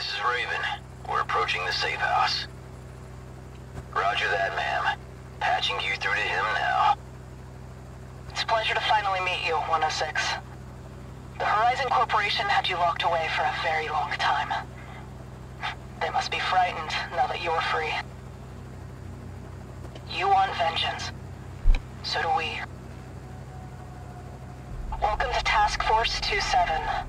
This is Raven. We're approaching the safe house. Roger that, ma'am. Patching you through to him now. It's a pleasure to finally meet you, 106. The Horizon Corporation had you locked away for a very long time. They must be frightened now that you're free. You want vengeance. So do we. Welcome to Task Force 27.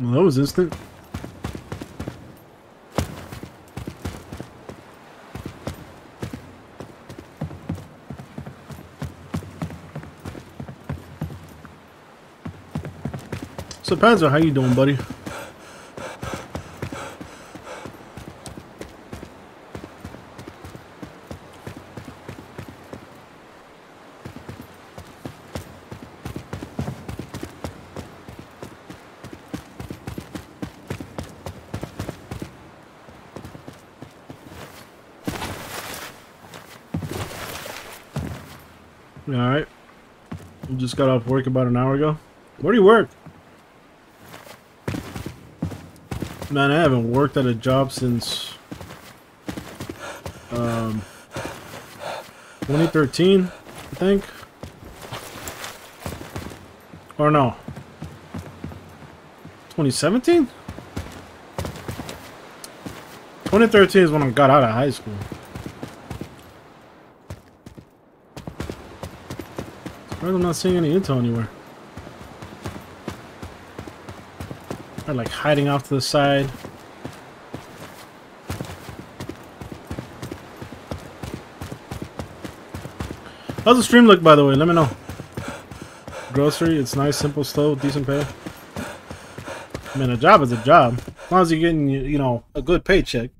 Well, that was instant. So Panzer, how you doing, buddy? Alright. We just got off work about an hour ago. Where do you work? Man, I haven't worked at a job since 2013, I think. Or no. 2017? 2013 is when I got out of high school. I'm not seeing any intel anywhere. They're like hiding off to the side. How's the stream look, by the way? Let me know. Grocery, it's nice, simple, slow, decent pay. I mean, a job is a job. As long as you're getting, you know, a good paycheck.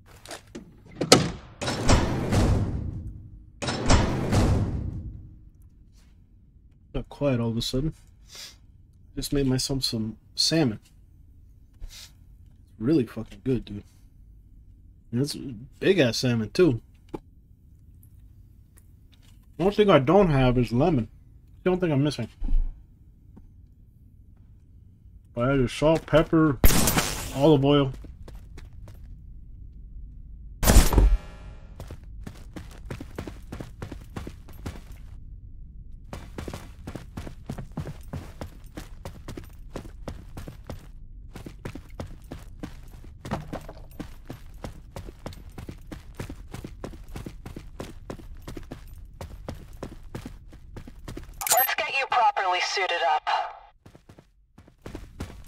Got quiet all of a sudden. Just made myself some salmon. Really fucking good, dude. And it's big ass salmon too. The only thing I don't have is lemon. The only thing I'm missing. But I added salt, pepper, olive oil.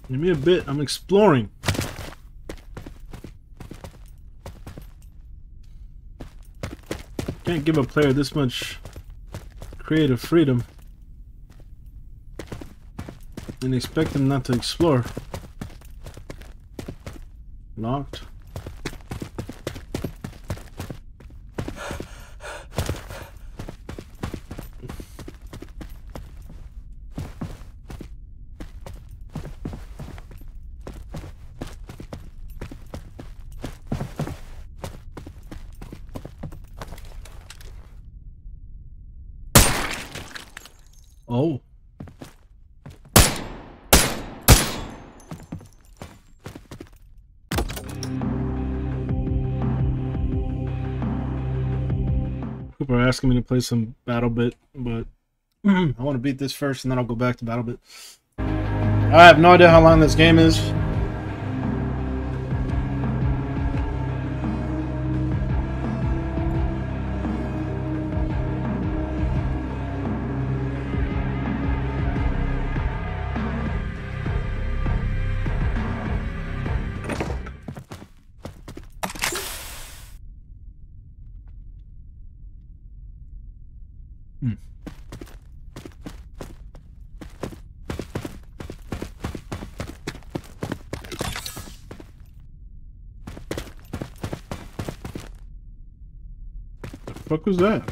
Give me a bit. I'm exploring. Can't give a player this much creative freedom and expect them not to explore. Locked. Oh. People are asking me to play some Battle Bit, but I want to beat this first and then I'll go back to Battle Bit. I have no idea how long this game is. What was that?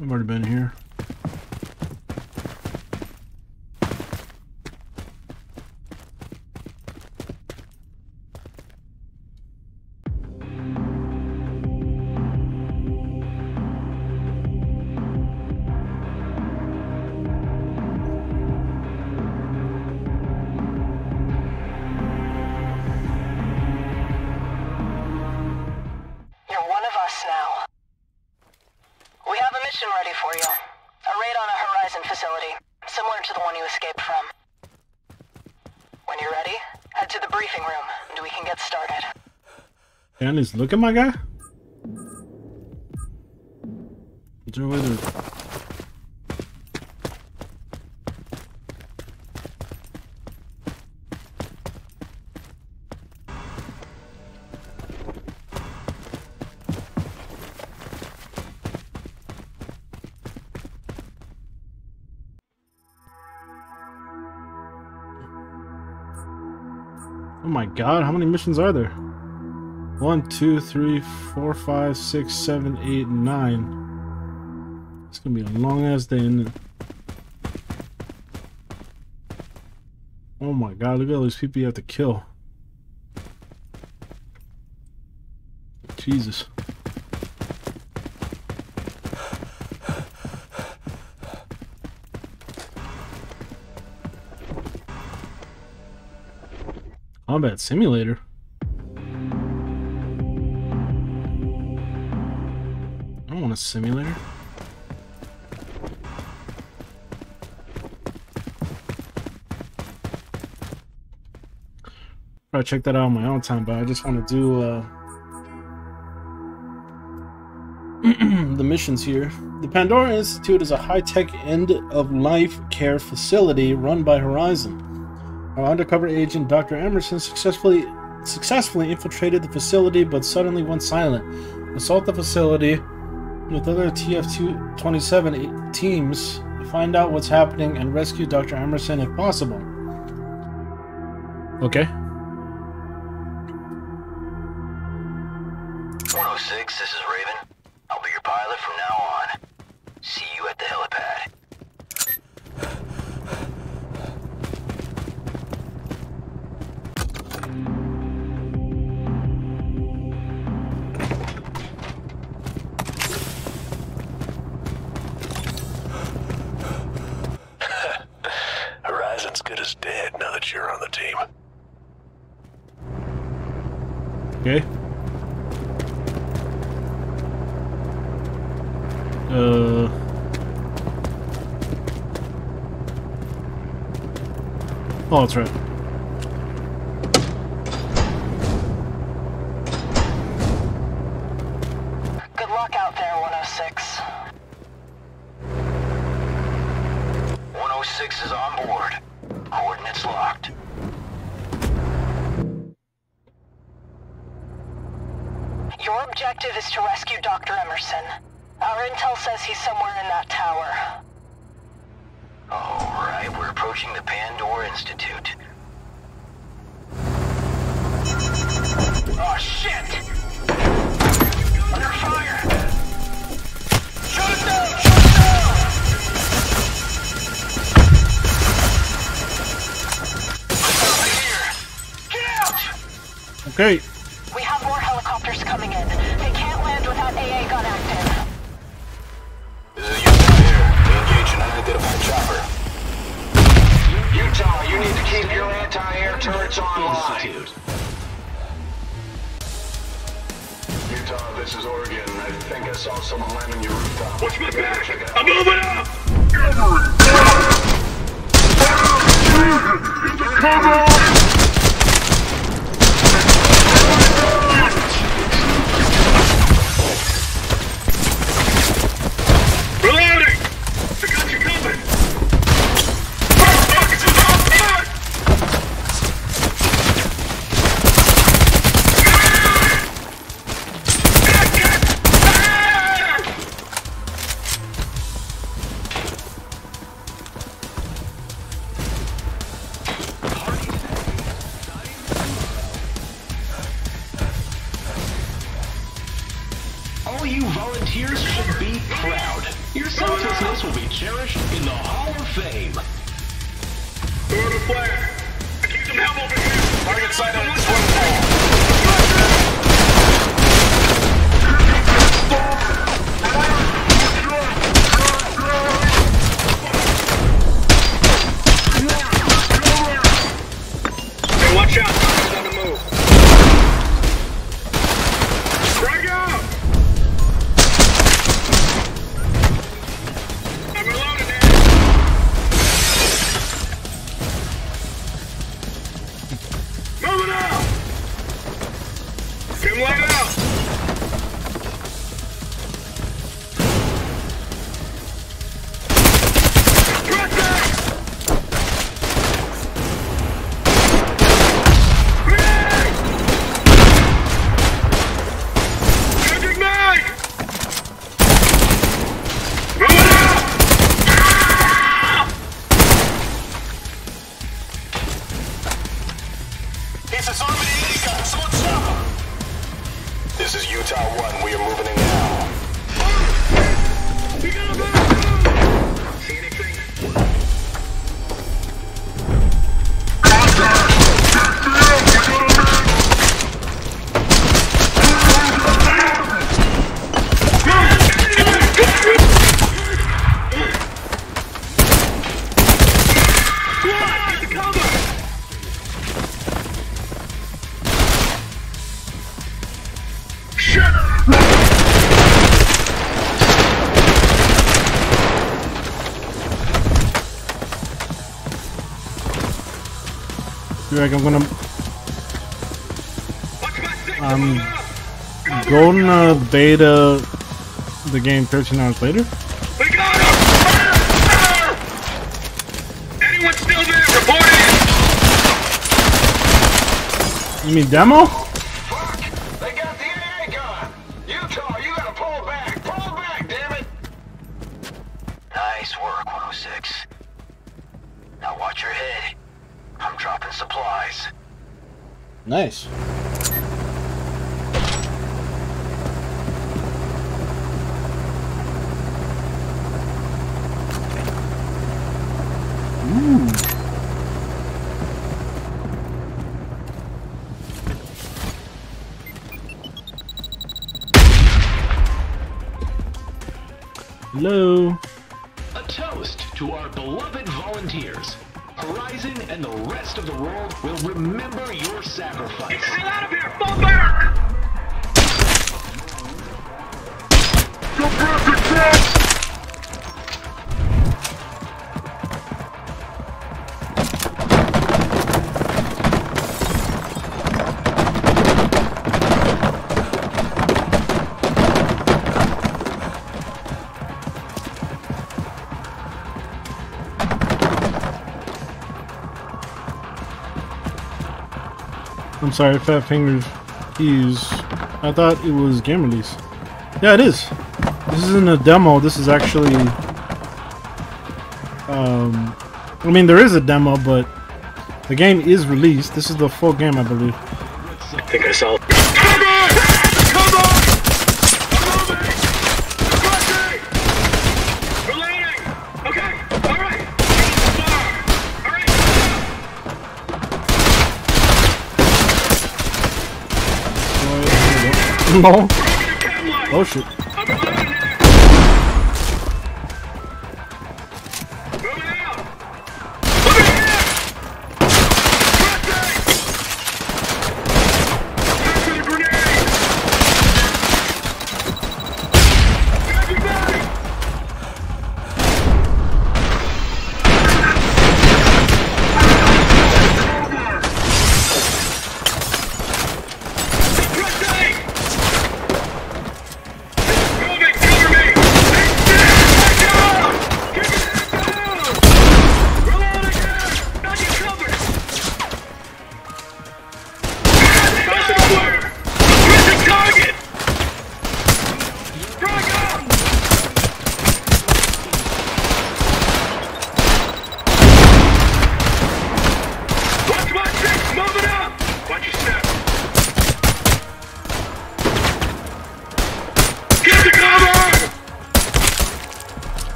I've already been here. you escaped from. When you're ready, head to the briefing room and we can get started. Can this look at my guy? Is there whether oh my god, how many missions are there? 1, 2, 3, 4, 5, 6, 7, 8, 9. It's gonna be a long ass day, isn't it? Oh my god, look at all these people you have to kill. Jesus. Combat simulator. I don't want a simulator. I'll check that out on my own time, but I just want to do the missions here. The Pandora Institute is a high-tech end-of-life care facility run by Horizon. Our undercover agent, Dr. Emerson, successfully infiltrated the facility, but suddenly went silent. Assault the facility with other TF-27 teams to find out what's happening and rescue Dr. Emerson if possible. Okay. 106, this is Raven. I'll be your pilot from now on. See you at the helipad. Okay. Oh, that's right. Good luck out there, 106. 106 is on board. Coordinates locked. Your objective is to rescue Dr. Emerson. Our intel says he's somewhere in that tower. Alright, we're approaching the Pandora Institute. Oh shit! Under fire! Shut it down! Shut it down! Let's out of here! Get out! Okay. We have more helicopters coming in. They can't land without AA gun active. This is Utah here. Engage an unidentified chopper. Utah, you need to keep your anti-air turrets online. Utah, this is Oregon. I think I saw someone land on your rooftop. Watch my back! I'm moving up! It's a cover! He's disarming the anti-gun. Someone stop him. This is Utah 1. We are moving in now. Move! We gotta move! See anything? Like I'm gonna beta the game 13 hours later. We got him! Anyone still there? Report it! You mean demo? Fuck! They got the AA gun! Utah, you gotta pull back! Pull back, damn it! Nice work, 106. Now watch your head. I'm dropping supplies. Nice. Hello. A toast to our beloved volunteers. Horizon and the rest of the world will remember your sacrifice. Get out of here! Fall back! Go back to I'm sorry, Fat Fingers Ease. I thought it was game release. Yeah, it is. This isn't a demo. This is actually... I mean, there is a demo, but the game is released. This is the full game, I believe. I think I saw... No. Oh shit.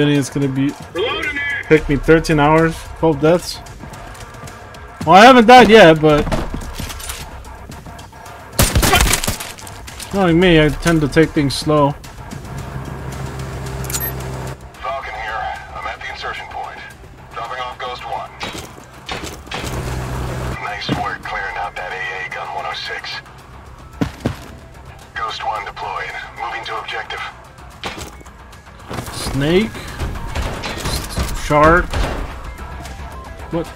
It's gonna be take me 13 hours, 12 deaths. Well, I haven't died yet, but knowing me, I tend to take things slow. Falcon here. I'm at the insertion point. Dropping off Ghost 1. Nice work clearing out that AA gun 106. Ghost 1 deployed. Moving to objective. Snake. Shark. What?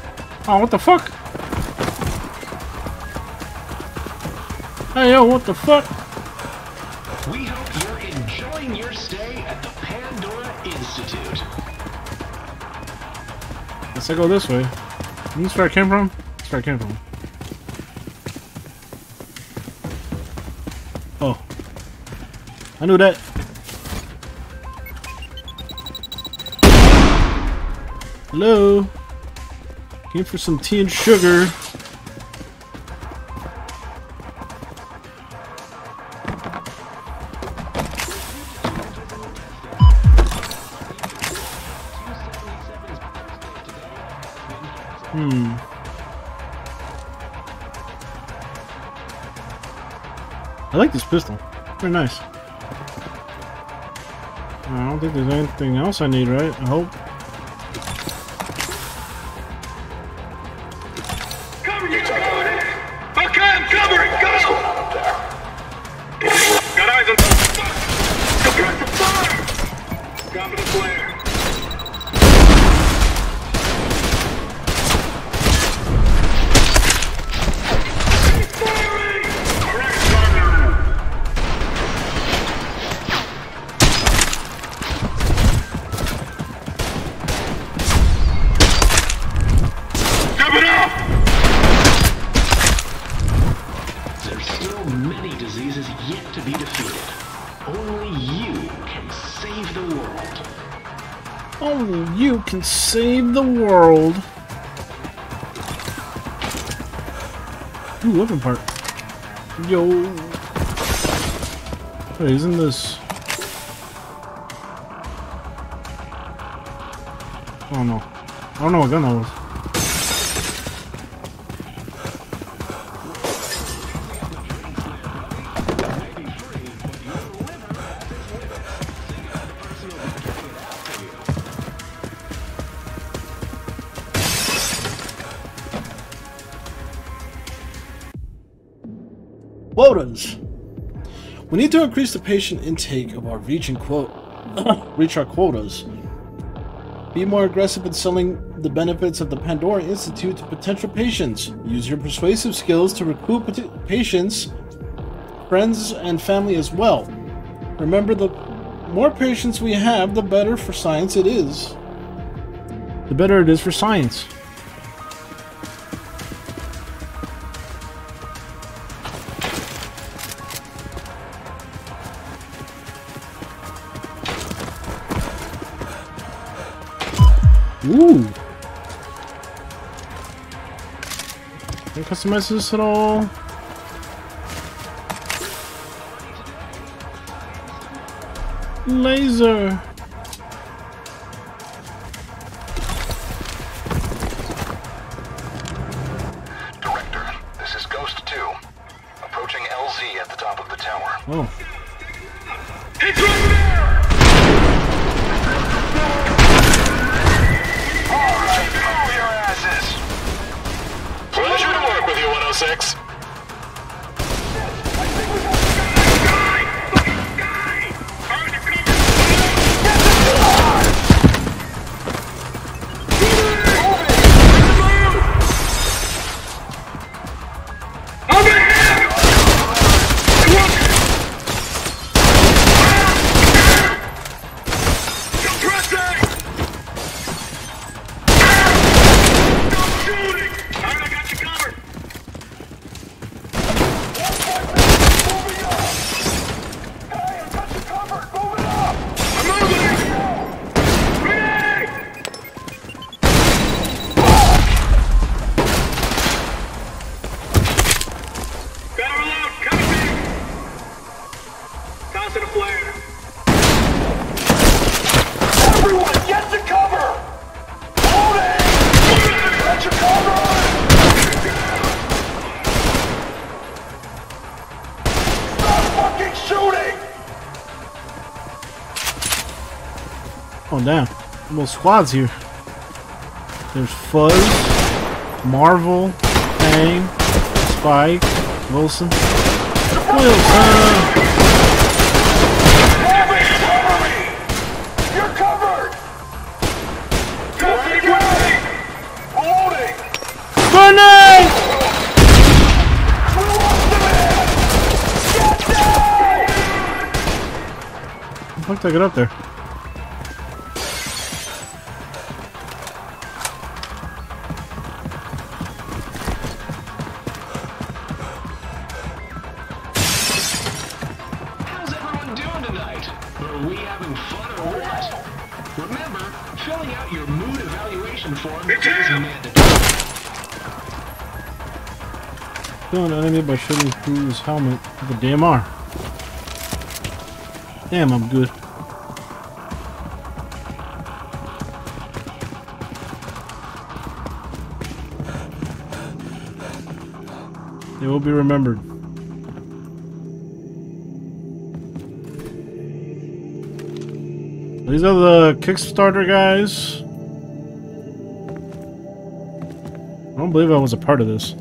Oh, what the fuck? Hey, yo, what the fuck? We hope you're enjoying your stay at the Pandora Institute. Let's go this way. Isn't this where I came from? That's where I came from. Oh. I knew that. Hello? Came for some tea and sugar. I like this pistol. Very nice. I don't think there's anything else I need, right? I hope. Cover yourself! Okay, I'm covering! Go! Got eyes on the fire! Suppress the fire! Dropping the flare. Can save the world. Ooh, weapon part. Yo. Wait, isn't this... Oh no. I don't know what gun that was. Quotas. We need to increase the patient intake of our region reach our quotas. Be more aggressive in selling the benefits of the Pandora Institute to potential patients. Use your persuasive skills to recruit patients, friends, and family as well. Remember, the more patients we have, the better for science it is. The better it is for science. Ooh! Can I customize this at all? Laser! Director, this is Ghost 2. Approaching LZ at the top of the tower. Oh. It's right there! Six. Oh damn, almost squads here. There's Fuzz, Marvel, Fang, Spike, Wilson. Cover me! You're covered! Loading! Grenade! We lost the man! Get down! How the fuck did I get up there? Remember, filling out your mood evaluation form is mandatory. Kill an enemy by shooting through his helmet with a DMR. Damn, I'm good. They will be remembered. These are the Kickstarter guys. I don't believe I was a part of this.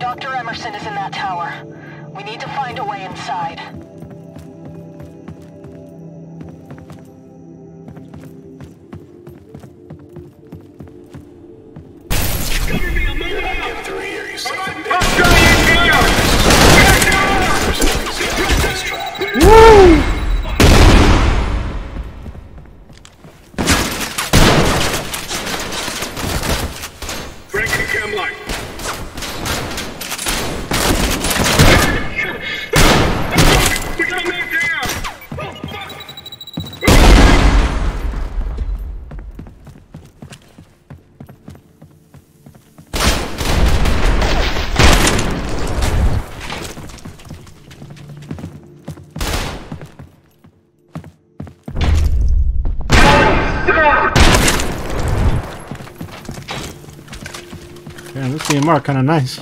Dr. Emerson is in that tower. We need to find a way inside. Are kind of nice,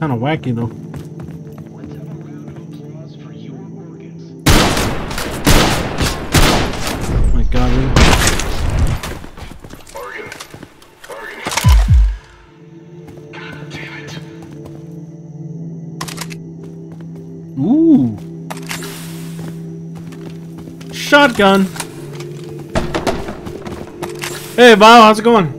kind of wacky though. Oh my God, really? Bargain. God damn it! Ooh, shotgun. Hey, Val, how's it going?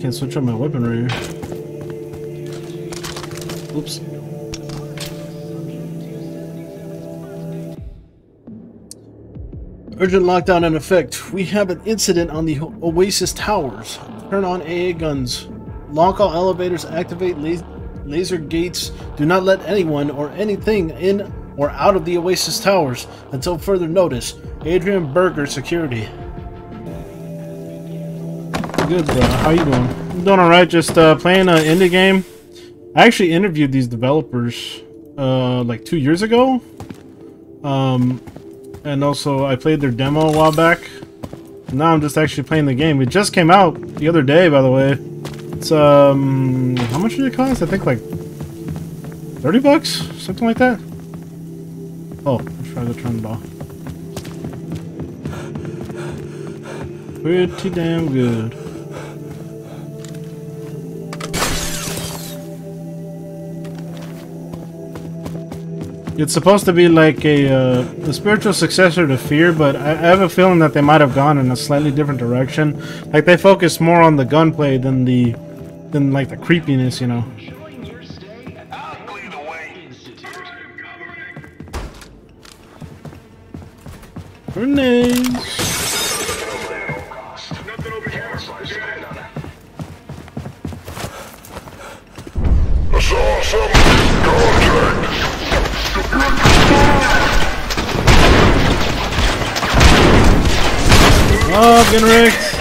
Can't switch on my weapon right here. Oops. Urgent lockdown in effect. We have an incident on the Oasis Towers. Turn on AA guns. Lock all elevators. Activate laser gates. Do not let anyone or anything in or out of the Oasis Towers until further notice. Adrian Berger, security. Good, bro. How you doing? I'm doing alright, just playing an indie game. I actually interviewed these developers like 2 years ago. And also I played their demo a while back. Now I'm just actually playing the game. It just came out the other day, by the way. It's how much did it cost? I think like $30? Something like that. Oh, let's try the turn ball. Pretty damn good. It's supposed to be like a spiritual successor to Fear, but I have a feeling that they might have gone in a slightly different direction. Like they focused more on the gunplay than like the creepiness, you know. Grenades. Oh, getting wrecked.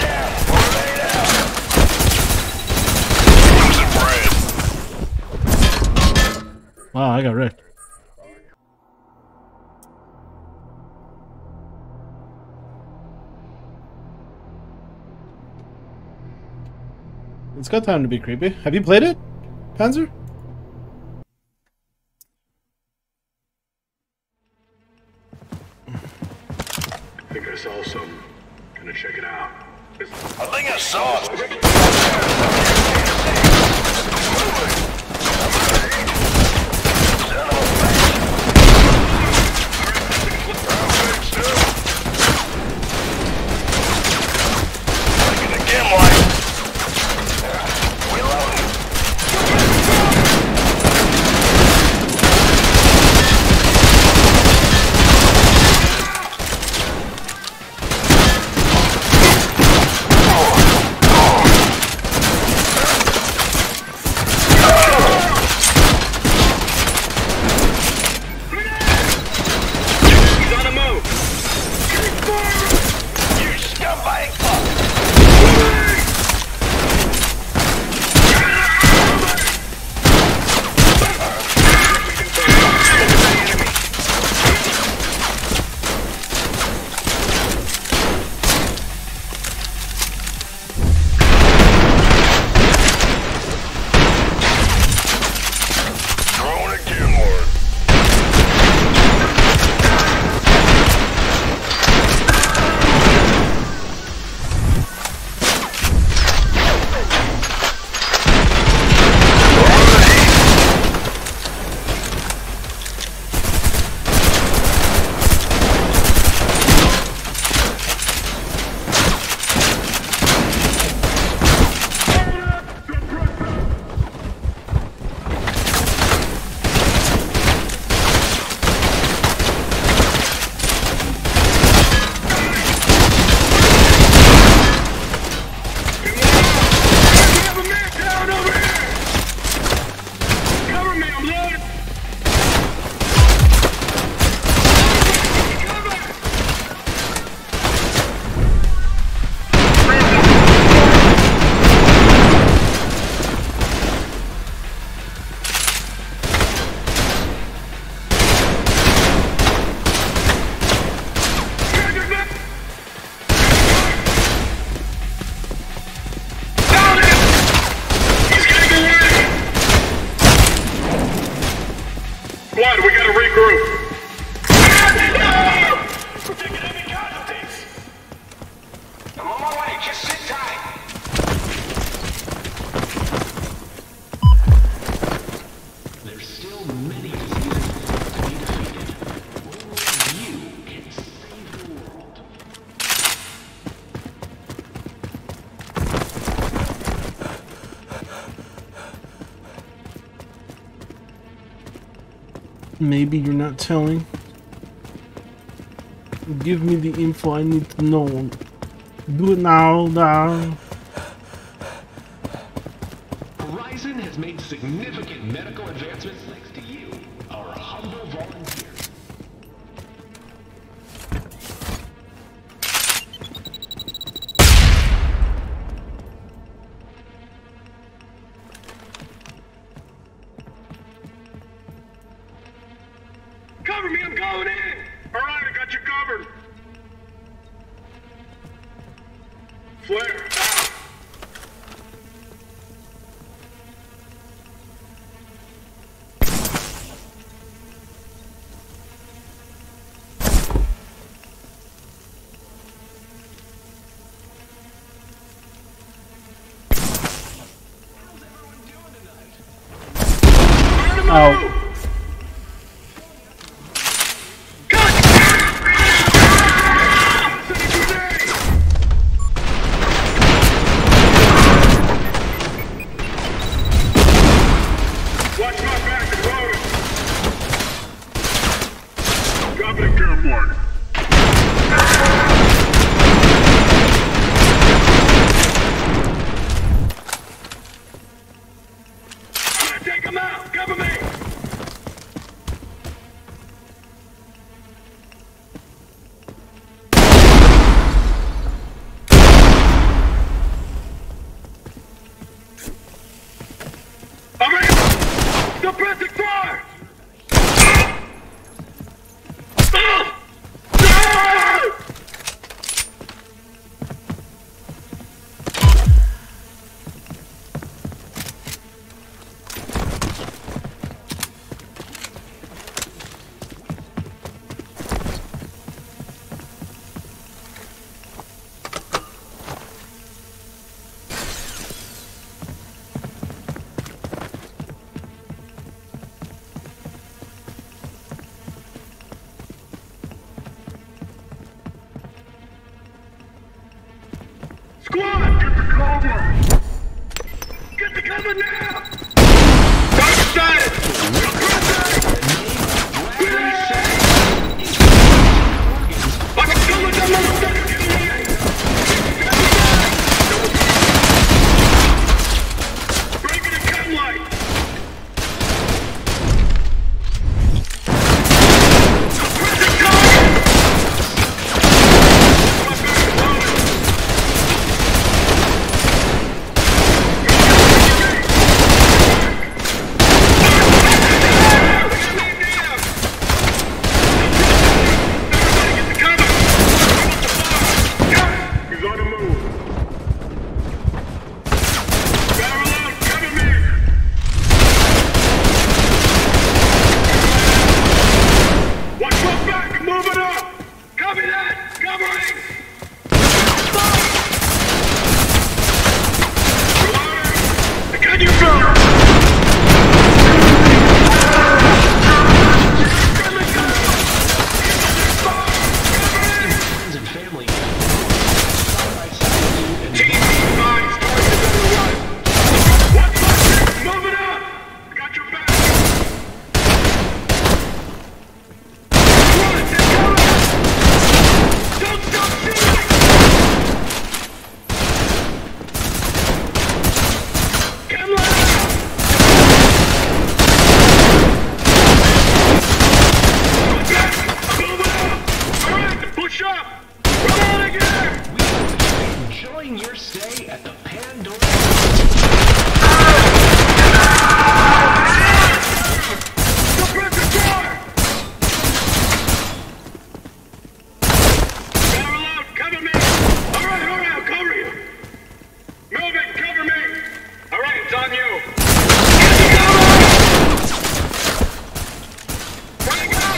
Wow, I got wrecked. It's got time to be creepy. Have you played it, Panzer? I think I saw something. Gonna check it out. I think I saw it. Breaking the dim light. Maybe you're not telling. Give me the info I need to know. Do it now, now. Horizon has made significant medical advancements thanks to you, our humble volunteers. Break up!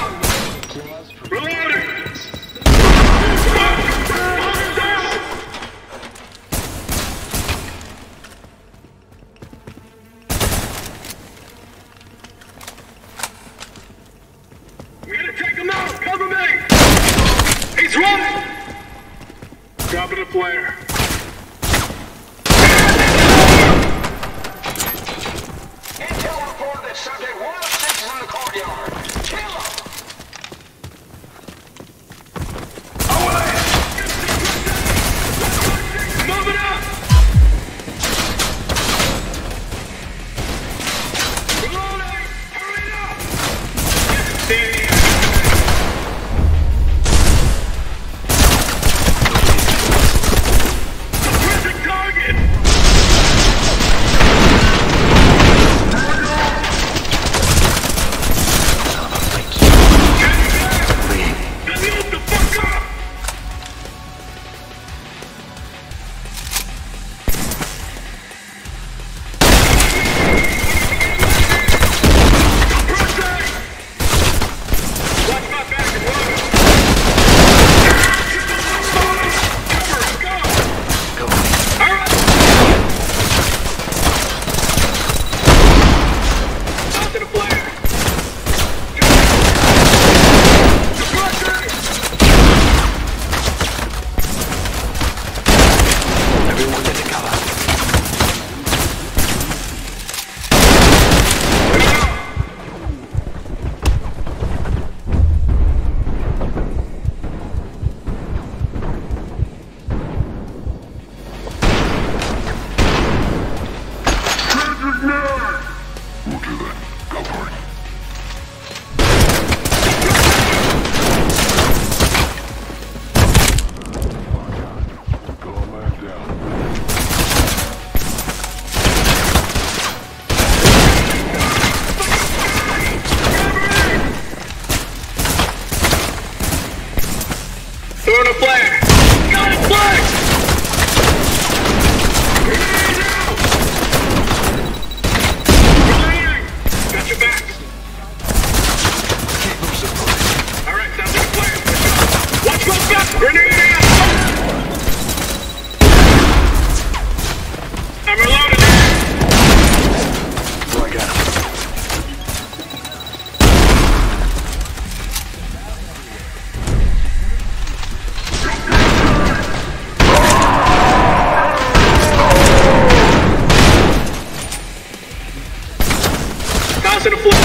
house in a flood!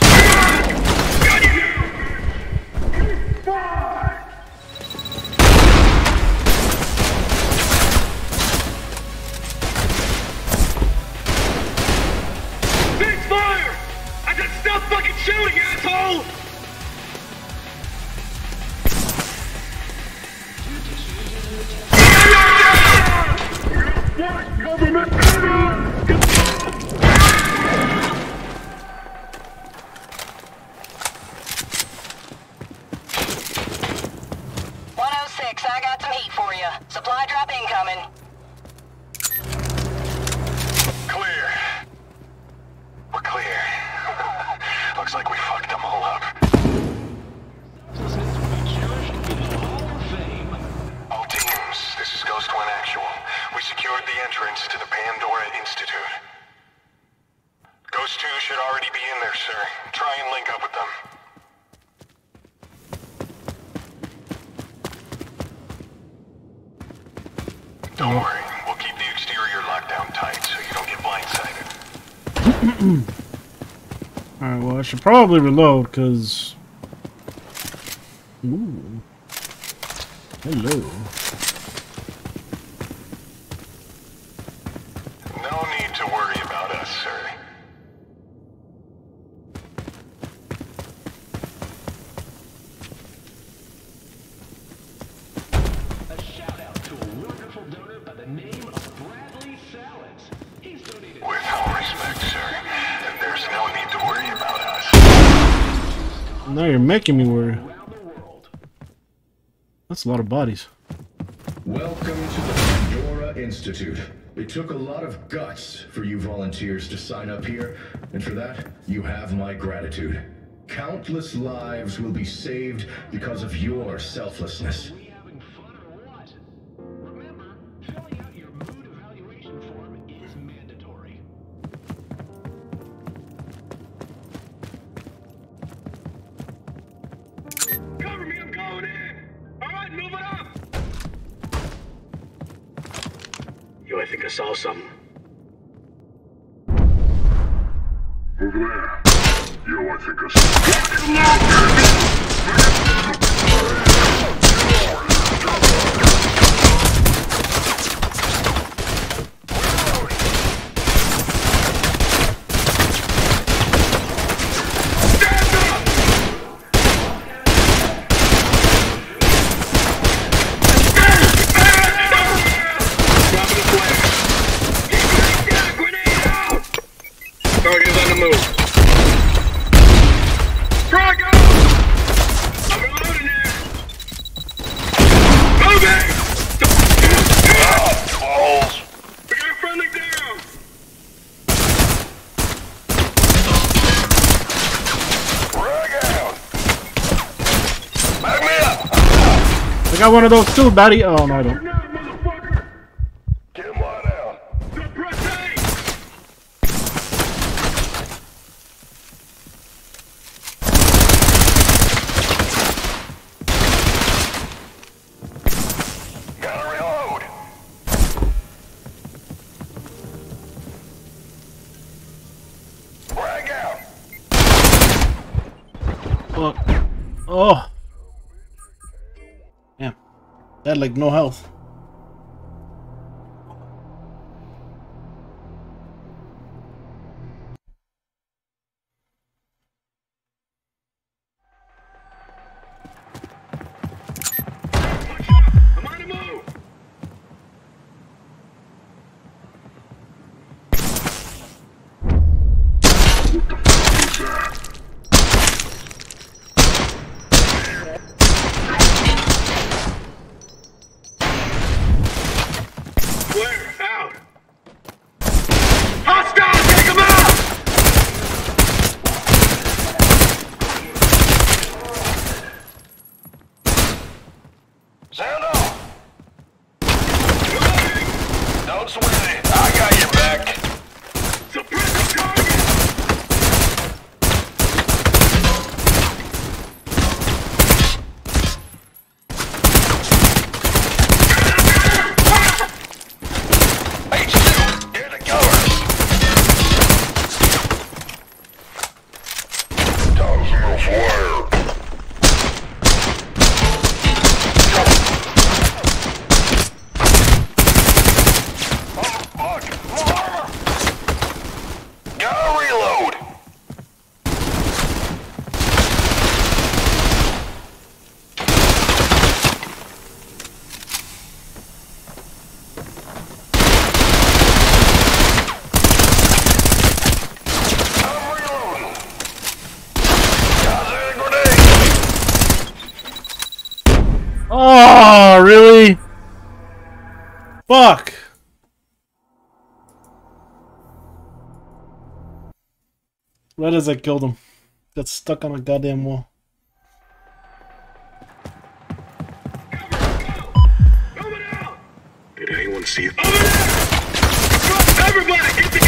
Cease fire! I said stop fucking shooting, asshole! Government enemy! Alright, well I should probably reload, cause... Ooh. Hello. No need to worry about us, sir. A shout out to a wonderful donor by the name of Bradley Salads. He's donated... With all respect, sir. There's no need to worry about us. Now you're making me worry. That's a lot of bodies. Welcome to the Pandora Institute. It took a lot of guts for you volunteers to sign up here, and for that, you have my gratitude. Countless lives will be saved because of your selflessness. Saw something. Over there. Yo, I think I got one of those too, buddy. Oh, no, I don't. Get him on out. Gotta reload. Frag out. Oh. Oh. That like no health. I'm on the move. What the fuck is that? Fuck! Right as I killed him. Got stuck on a goddamn wall. Over now! Did anyone see you? Over now! Everybody, get the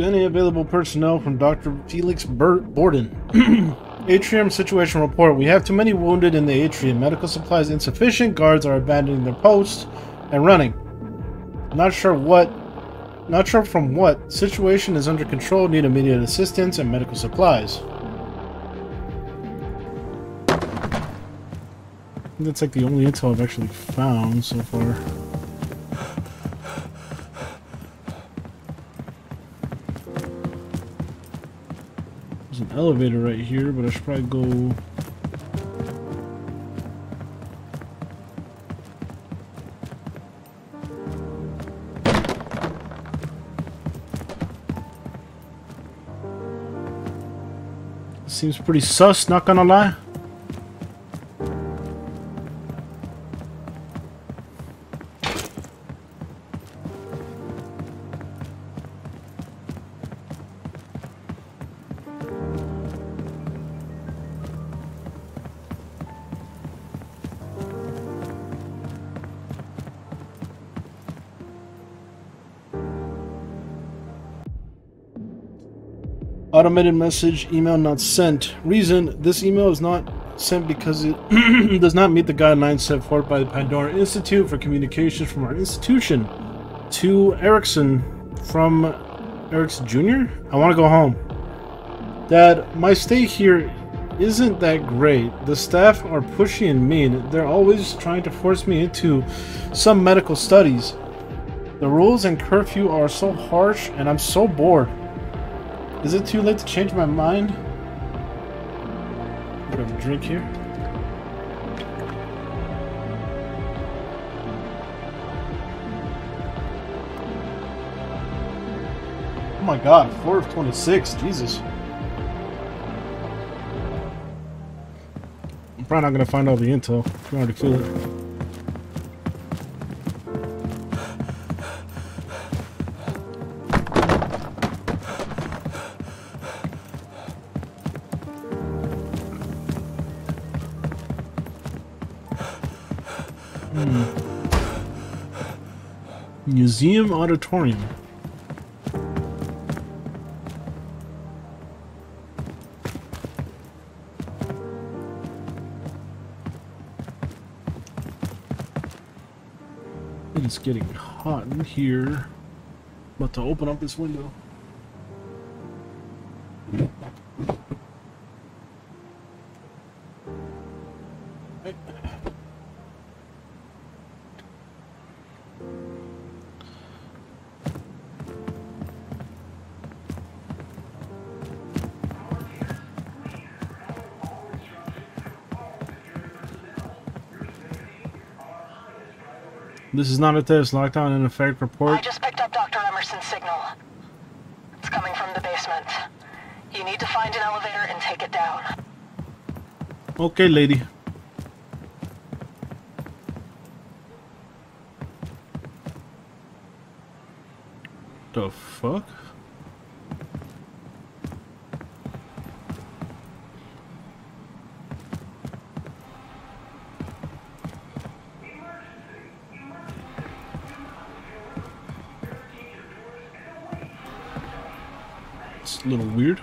any available personnel from Dr. Felix Borden. Atrium situation report. We have too many wounded in the atrium. Medical supplies insufficient. Guards are abandoning their posts and running. Not sure from what. Situation is under control. Need immediate assistance and medical supplies. That's like the only intel I've actually found so far. There's an elevator right here, but I should probably go... Seems pretty sus, not gonna lie. Automated message, email not sent. Reason, this email is not sent because it does not meet the guidelines set forth by the Pandora Institute for communications from our institution. To Erickson from Erickson Jr.? I want to go home. Dad, my stay here isn't that great. The staff are pushy and mean. They're always trying to force me into some medical studies. The rules and curfew are so harsh and I'm so bored. Is it too late to change my mind? I'm gonna have a drink here. Oh my god, 4 of 26, Jesus. I'm probably not gonna find all the intel. I can already feel it. Museum Auditorium. It is getting hot in here. About to open up this window. This is not a test. Lockdown in effect. Report. I just picked up Dr. Emerson's signal. coming from the basement. You need to find an elevator and take it down. Okay, lady. The fuck? It's a little weird.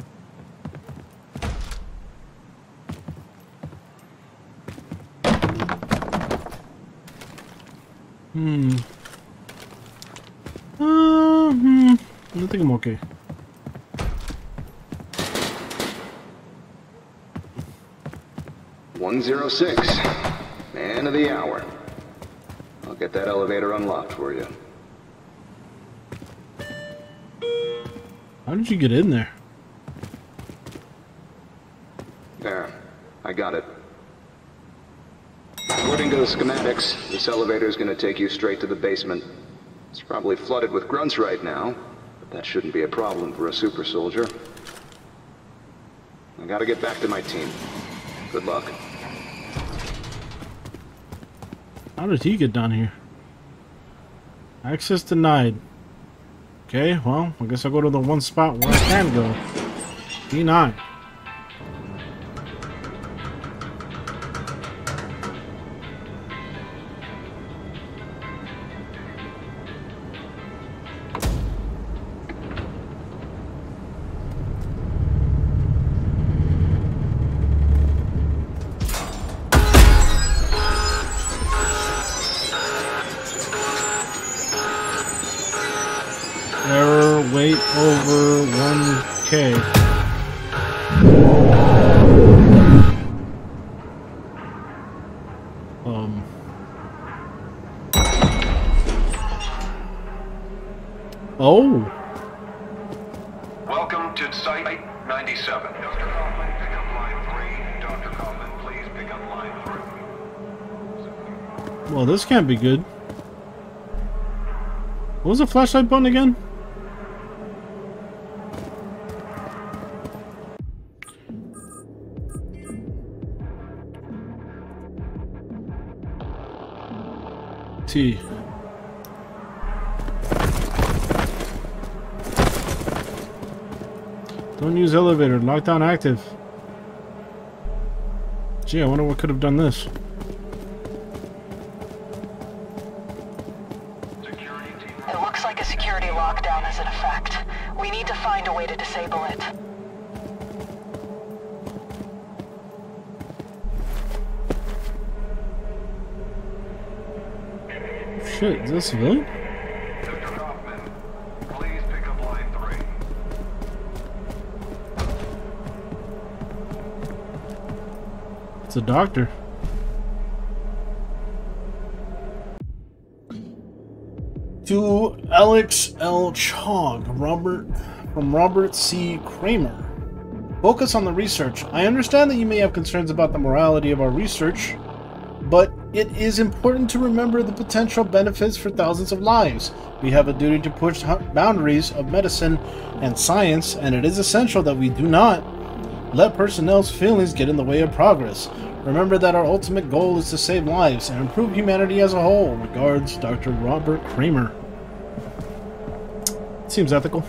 Okay. I think I'm okay. $106. Man of the hour. I'll get that elevator unlocked for you. How did you get in there? There. I got it. According to the schematics, this elevator is going to take you straight to the basement. It's probably flooded with grunts right now, but that shouldn't be a problem for a super soldier. I gotta get back to my team. Good luck. How did he get down here? Access denied. Okay, well, I guess I'll go to the one spot where I can go. D9. Welcome to Site 97. Dr. Kaufman, pick up line 3. Dr. Kaufman, please pick up line 3. Well, this can't be good. What was the flashlight button again? T. Don't use elevator. Lockdown active. Gee, I wonder what could have done this. It looks like a security lockdown is in effect. We need to find a way to disable it. Shit, is this good? It's a doctor. To Alex L. Chog, from Robert C. Kramer. Focus on the research. I understand that you may have concerns about the morality of our research, but it is important to remember the potential benefits for thousands of lives. We have a duty to push boundaries of medicine and science, and it is essential that we do not let personnel's feelings get in the way of progress. Remember that our ultimate goal is to save lives and improve humanity as a whole. Regards, Dr. Robert Kramer. Seems ethical.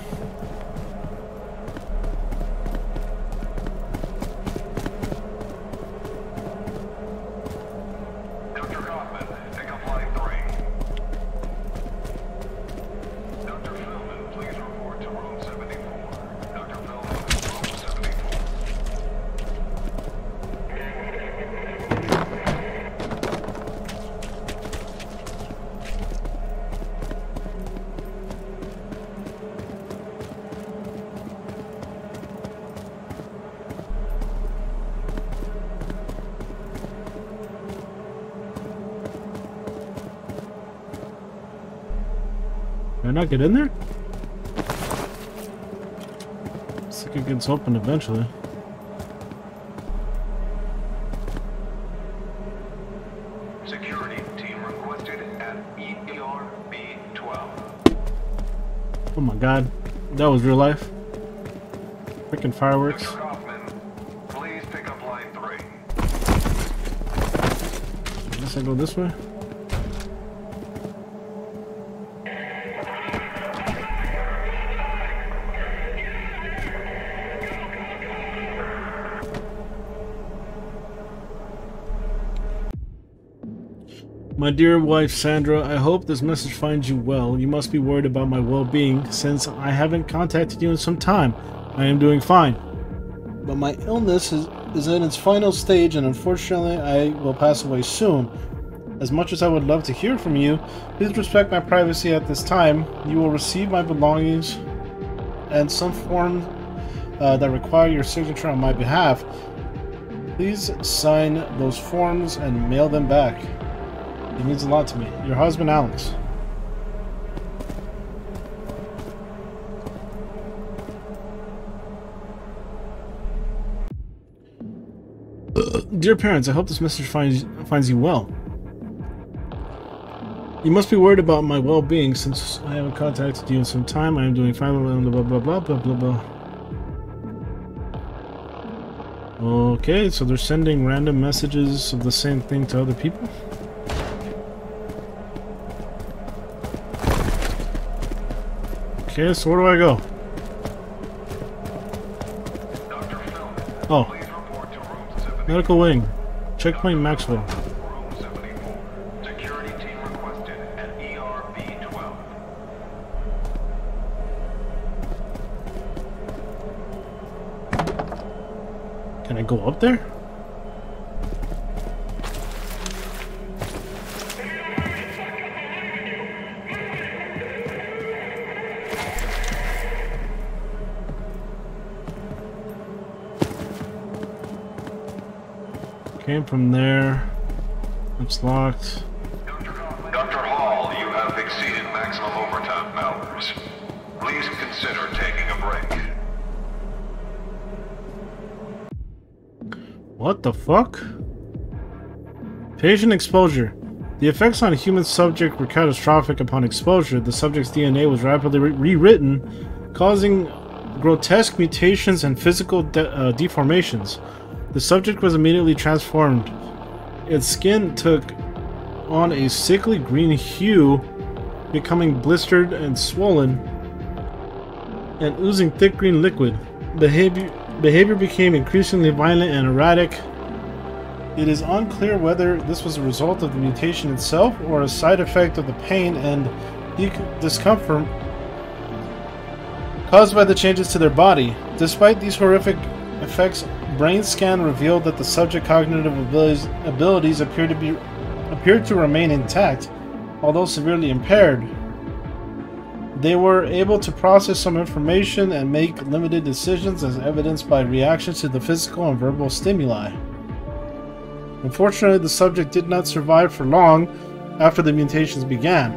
Dr. Kaufman, pick up line 3. Dr. Feldman, please report to room 74. Dr. Feldman, room 74. Can I not get in there? Looks like it gets open eventually. Security team requested at EPR B12. Oh my god, that was real life. Freaking fireworks. Dr. Kaufman, please pick up line 3. I guess I go this way. My dear wife Sandra, I hope this message finds you well. You must be worried about my well-being since I haven't contacted you in some time. I am doing fine, but my illness is in its final stage and unfortunately I will pass away soon. As much as I would love to hear from you, please respect my privacy at this time. You will receive my belongings and some forms that require your signature on my behalf. Please sign those forms and mail them back. It means a lot to me. Your husband, Alex. Dear parents, I hope this message finds you well. You must be worried about my well-being since I haven't contacted you in some time. I am doing fine. Blah, blah, blah, blah, blah, blah. Okay, so they're sending random messages of the same thing to other people? Okay, so where do I go? Dr. Feldman, oh. Please report to room Medical Wing. Checkpoint Maxwell. Room 74. Security team requested at ERB 12. Can I go up there? Came from there. It's locked. Dr. Hall, you have exceeded maximum overtime hours. Please consider taking a break. What the fuck? Patient exposure. The effects on a human subject were catastrophic upon exposure. The subject's DNA was rapidly rewritten, causing grotesque mutations and physical deformations. The subject was immediately transformed. Its skin took on a sickly green hue, becoming blistered and swollen, and oozing thick green liquid. Behavior became increasingly violent and erratic. It is unclear whether this was a result of the mutation itself or a side effect of the pain and discomfort caused by the changes to their body. Despite these horrific effects, brain scan revealed that the subject's cognitive abilities appeared to remain intact, although severely impaired. They were able to process some information and make limited decisions, as evidenced by reactions to the physical and verbal stimuli. Unfortunately, the subject did not survive for long after the mutations began.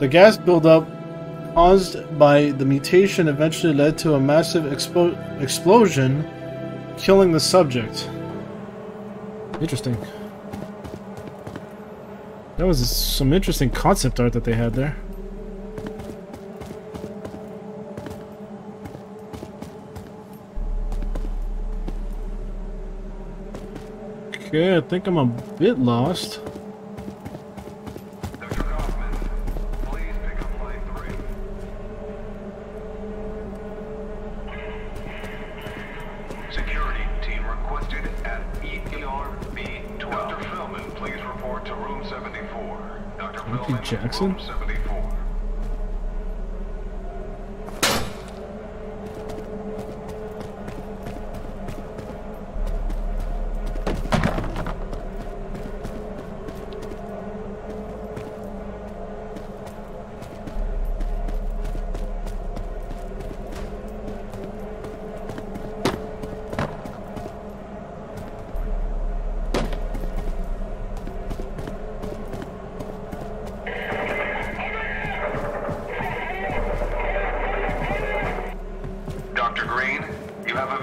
The gas buildup caused by the mutation eventually led to a massive explosion, killing the subject. Interesting. That was some interesting concept art that they had there. Okay, I think I'm a bit lost. Jackson?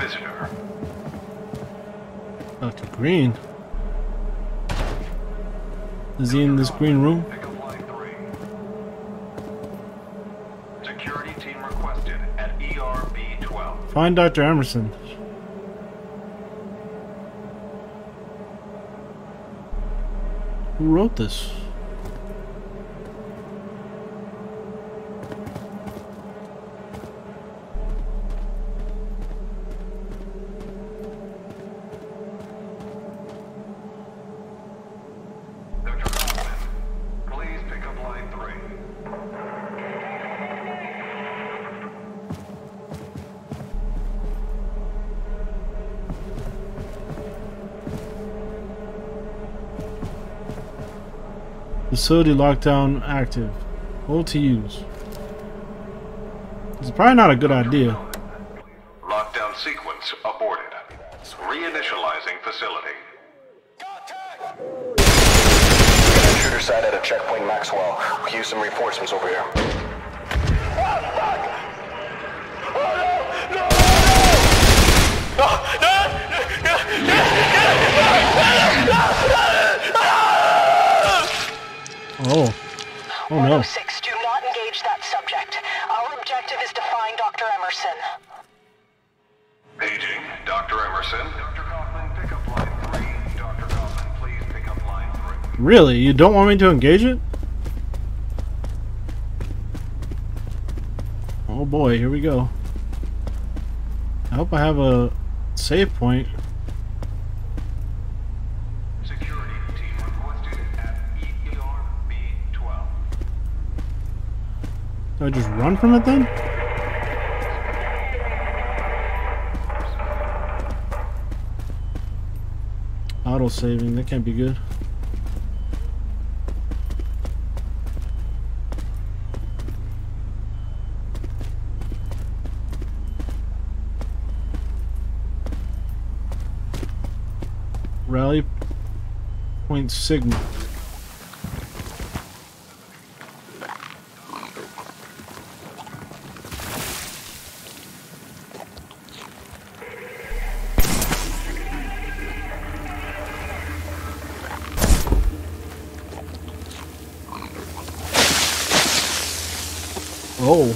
visitor. Dr. Green? Is he in this green room? Pick up line 3. Security team requested at ERB 12. Find Dr. Emerson. Who wrote this? Facility lockdown active. Hold to use. It's probably not a good idea. Lockdown sequence aborted. Reinitializing facility. Shooter sighted at Checkpoint Maxwell. We use some reinforcements over here. Oh. Oh no. 106, do not engage that subject. Our objective is to find Dr. Emerson. Paging Dr. Emerson. Dr. Kaufman, pick up line 3. Dr. Kaufman, please pick up line 3. Really? You don't want me to engage it? Oh boy, here we go. I hope I have a save point. Do I just run from it then? Auto saving, that can't be good. Rally point signal. Oh.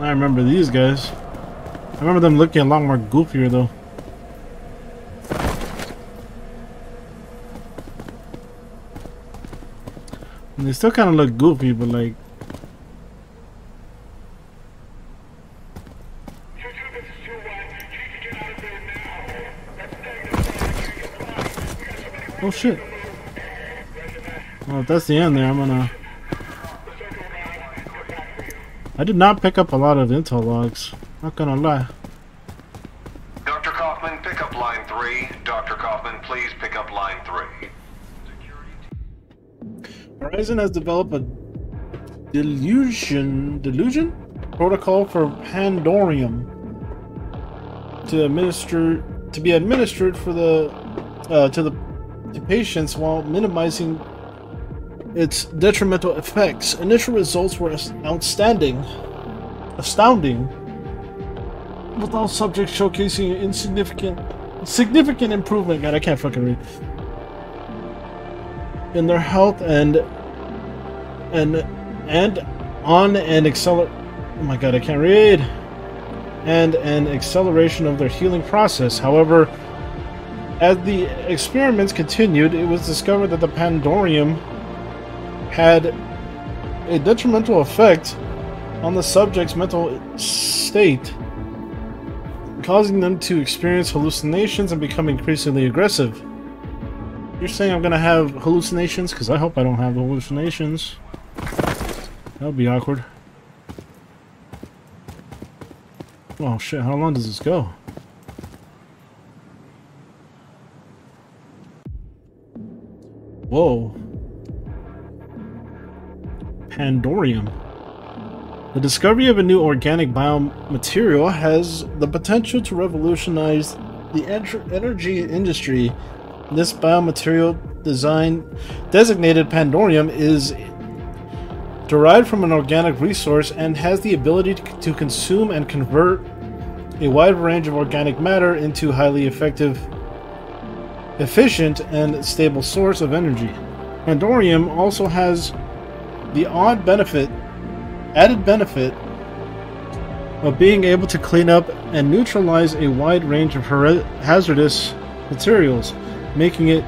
I remember these guys. I remember them looking a lot more goofier though. And they still kind of look goofy, but like. Oh shit. Well, if that's the end there, I'm gonna... I did not pick up a lot of intel logs. Not gonna lie. Dr. Kaufman, pick up line 3. Dr. Kaufman, please pick up line 3. Horizon has developed a delusion protocol for Pandorium to be administered for the to patients while minimizing its detrimental effects. Initial results were astounding, with all subjects showcasing significant improvement. God, I can't fucking read. In their health oh my god, I can't read. And an acceleration of their healing process. However, as the experiments continued, it was discovered that the Pandorium had a detrimental effect on the subject's mental state, causing them to experience hallucinations and become increasingly aggressive. You're saying I'm gonna have hallucinations? Because I hope I don't have hallucinations. That would be awkward. Oh shit, how long does this go? Whoa. Pandorium. The discovery of a new organic biomaterial has the potential to revolutionize the energy industry. This biomaterial design, designated Pandorium, is derived from an organic resource and has the ability to consume and convert a wide range of organic matter into highly effective, efficient, and stable source of energy. Pandorium also has the added benefit of being able to clean up and neutralize a wide range of hazardous materials, making it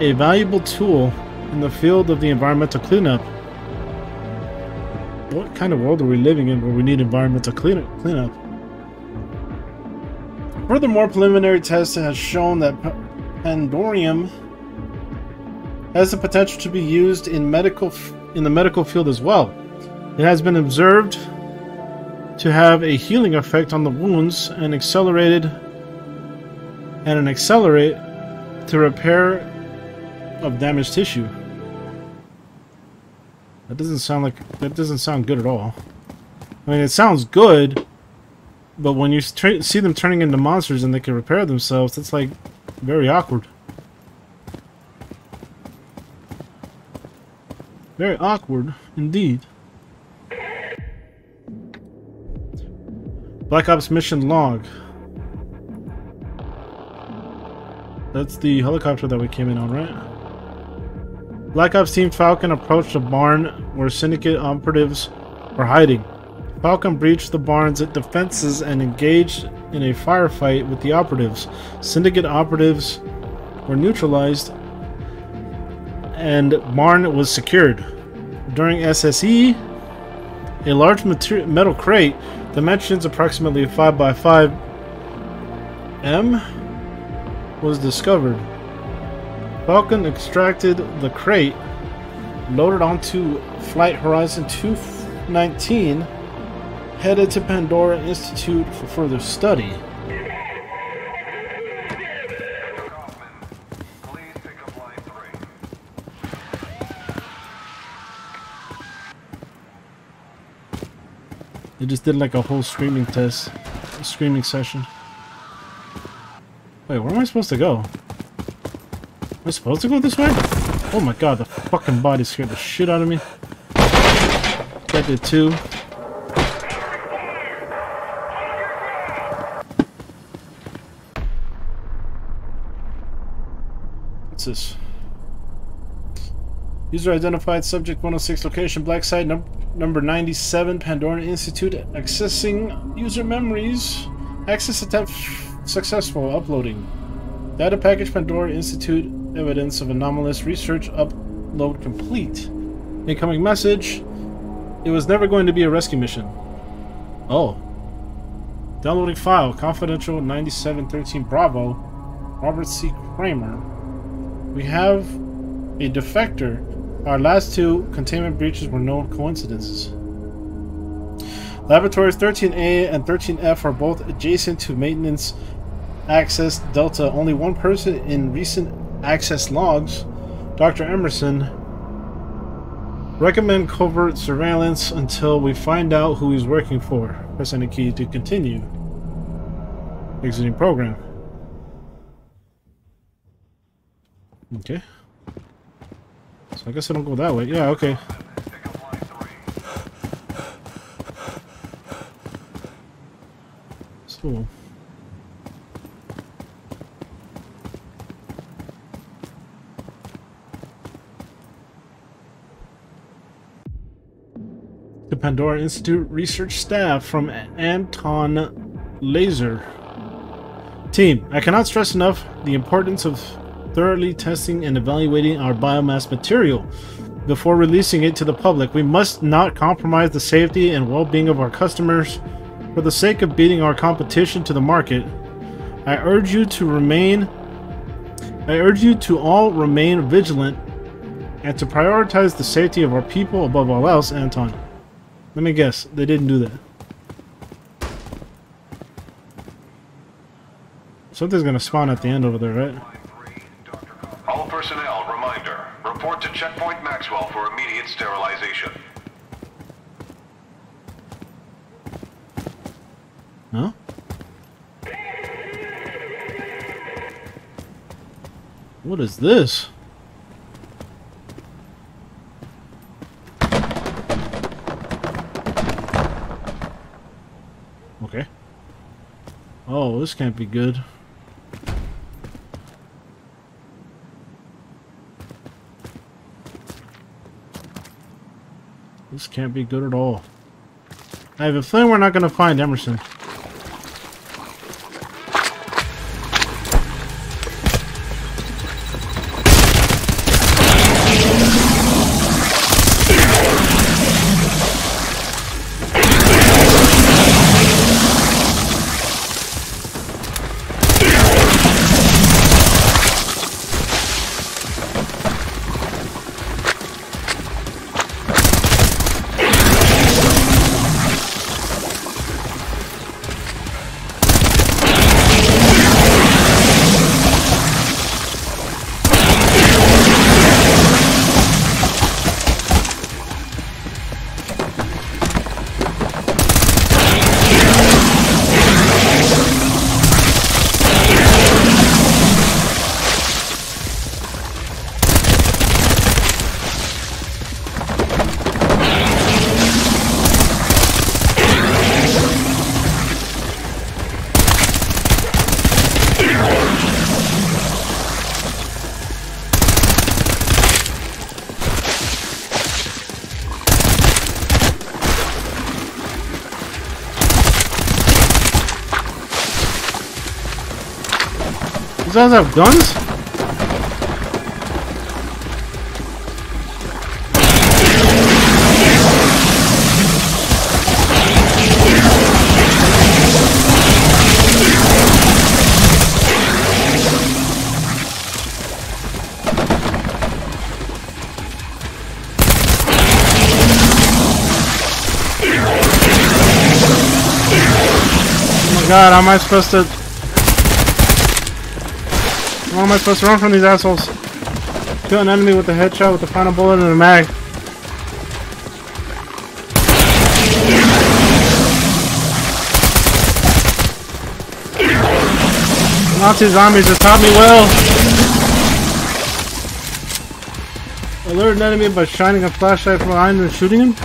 a valuable tool in the field of the environmental cleanup. What kind of world are we living in where we need environmental cleanup? Furthermore, preliminary tests have shown that Pandorium has the potential to be used in the medical field as well. It has been observed to have a healing effect on the wounds and accelerate to repair of damaged tissue. That doesn't sound good at all. I mean, it sounds good, but when you see them turning into monsters and they can repair themselves, that's like very awkward. Very awkward indeed. Black Ops Mission Log. That's the helicopter that we came in on, right? Black Ops Team Falcon approached a barn where Syndicate operatives were hiding. Falcon breached the barn's defenses and engaged in a firefight with the operatives. Syndicate operatives were neutralized and barn was secured. During SSE, a large metal crate, dimensions approximately 5 by 5 m, was discovered. Falcon extracted the crate, loaded onto Flight Horizon 219, headed to Pandora Institute for further study. Dr. Kaufman, please pick up line 3. They just did like a whole screaming test, a screaming session. Wait, where am I supposed to go? Am I supposed to go this way? Oh my god, the fucking body scared the shit out of me. That did too. What's this? User identified subject 106, location Blacksite Number 97, Pandora Institute. Accessing user memories. Access attempt successful. Uploading. Data package Pandora Institute. Evidence of anomalous research. Upload complete. Incoming message. It was never going to be a rescue mission. Oh. Downloading file. Confidential 9713 Bravo. Robert C. Kramer. We have a defector. Our last two containment breaches were no coincidences. Laboratories 13A and 13F are both adjacent to maintenance access Delta. Only one person in recent access logs, Dr. Emerson. Recommend covert surveillance until we find out who he's working for. Press any key to continue. Exiting program. Okay. So I guess I don't go that way. Yeah, okay. So. The Pandora Institute research staff from Anton Laser. Team, I cannot stress enough the importance of thoroughly testing and evaluating our biomass material before releasing it to the public. We must not compromise the safety and well-being of our customers for the sake of beating our competition to the market. I urge you to all remain vigilant and to prioritize the safety of our people above all else, Anton. Let me guess, they didn't do that. Something's gonna spawn at the end over there, right? Personnel, reminder, report to Checkpoint Maxwell for immediate sterilization. What is this? Okay. Oh, this can't be good. This can't be good at all. I have a feeling we're not going to find Emerson. These guys have guns? Oh my god, how am I supposed to... How am I supposed to run from these assholes? Kill an enemy with a headshot with the final bullet and a mag. Nazi zombies have taught me well. Alert an enemy by shining a flashlight from behind and shooting him.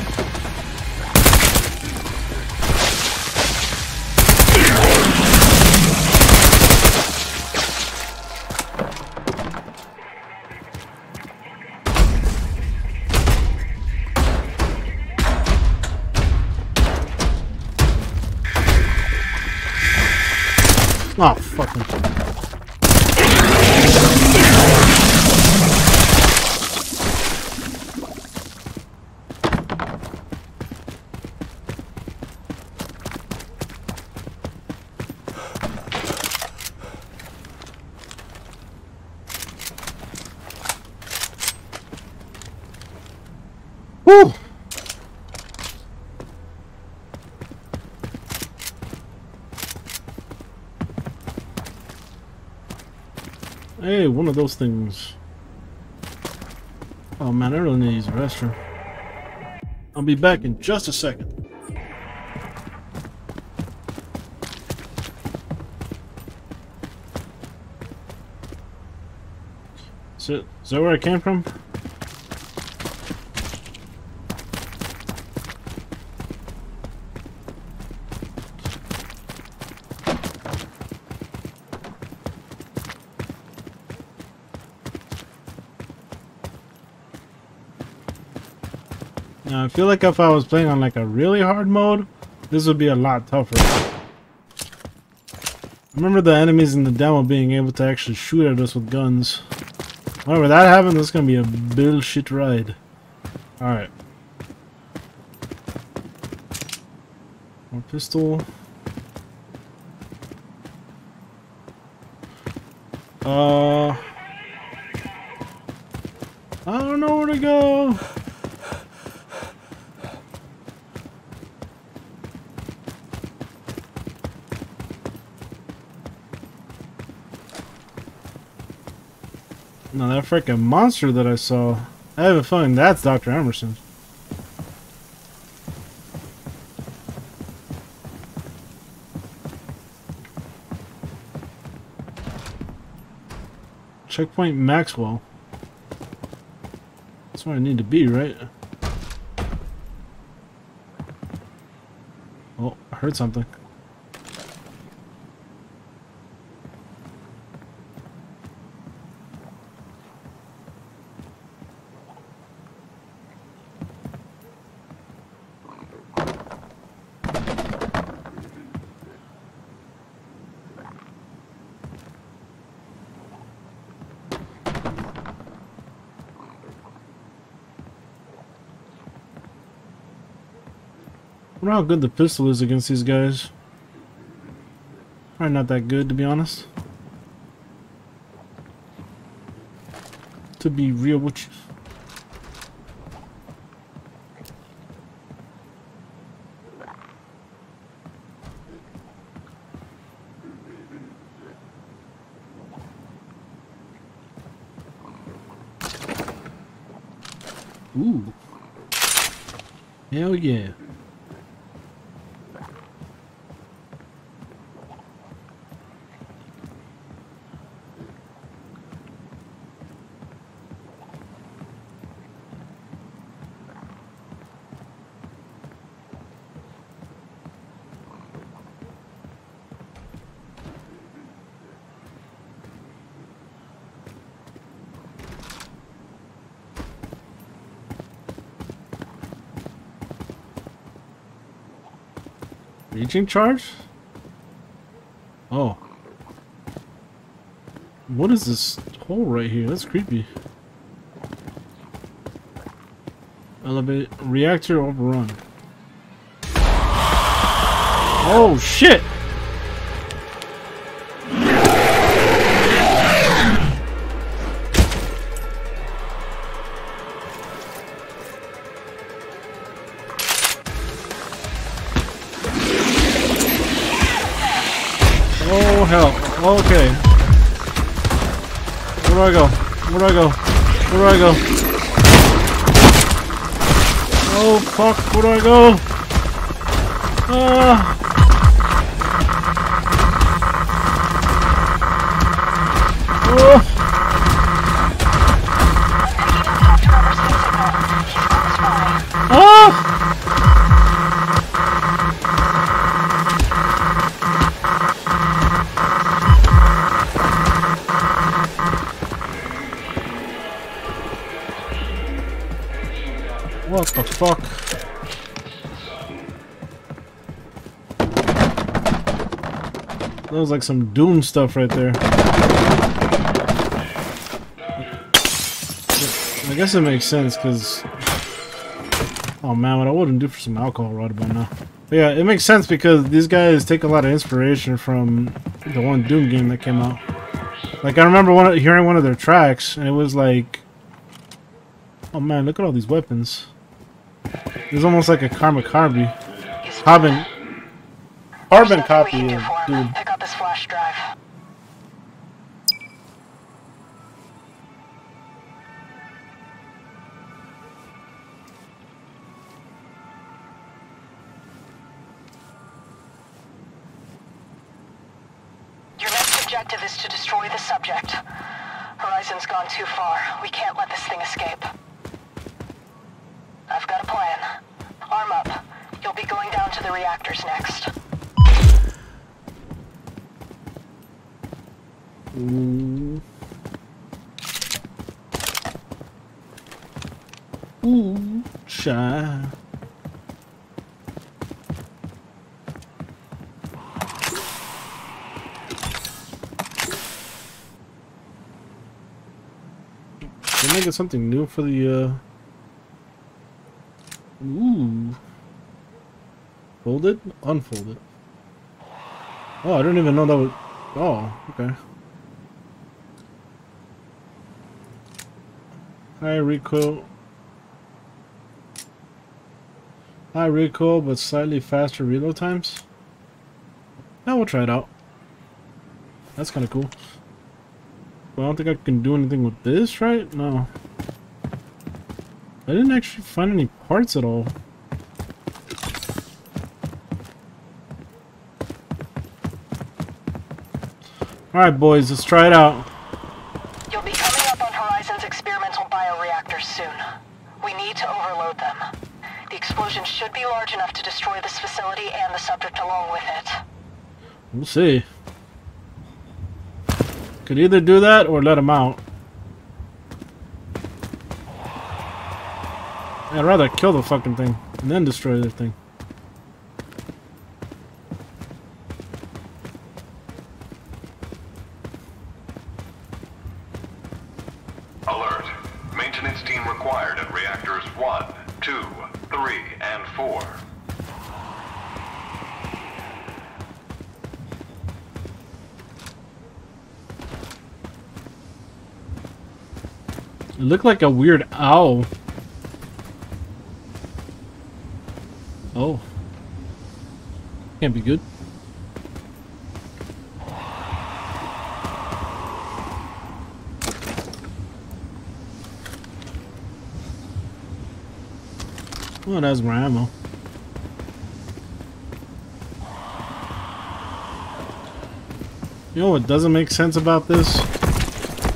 Oh, fucking woo! Hey, one of those things. Oh man, I really need to use a restroom. I'll be back in just a second. Is that where I came from? I feel like if I was playing on like a really hard mode, this would be a lot tougher. I remember the enemies in the demo being able to actually shoot at us with guns. However, that happened, this is going to be a bullshit ride. Alright. More pistol. I don't know where to go. No, that freaking monster that I saw. I have a feeling that's Dr. Emerson. Checkpoint Maxwell. That's where I need to be, right? Oh, I heard something. I wonder how good the pistol is against these guys. Probably not that good, to be honest. To be real with you. Ooh. Hell yeah. Reaching charge? Oh. What is this hole right here? That's creepy. Elevate reactor overrun. Oh shit! Okay. Where do I go? Where do I go? Where do I go? Oh fuck, where do I go? What the fuck? That was like some Doom stuff right there. I guess it makes sense because... Oh man, what I wouldn't do for some alcohol right about now. But yeah, it makes sense because these guys take a lot of inspiration from the one Doom game that came out. Like I remember hearing one of their tracks and it was like... Oh man, look at all these weapons. It's almost like a kamikaze. Carbon copy of Doom. Pick up this flash drive. Your next objective is to destroy the subject. Horizon's gone too far. We can't let this thing escape. I've got a plan. Arm up. You'll be going down to the reactors next. Ooh. Ooh, shy. Can I get something new for the, Ooh. Folded? Unfolded. Oh, I didn't even know that was... Oh, okay. High recoil, but slightly faster reload times? Now we'll try it out. That's kind of cool. Well, I don't think I can do anything with this, right? No. I didn't actually find any parts at all. Alright boys, let's try it out. You'll be soon. We need to overload them. The explosion should be large enough to destroy this facility and the subject along with it. We'll see. Could either do that or let them out. I'd rather kill the fucking thing and then destroy the thing. Alert. Maintenance team required at reactors 1, 2, 3, and 4. It looked like a weird owl. Oh, can't be good. Oh, that's my ammo. You know what doesn't make sense about this?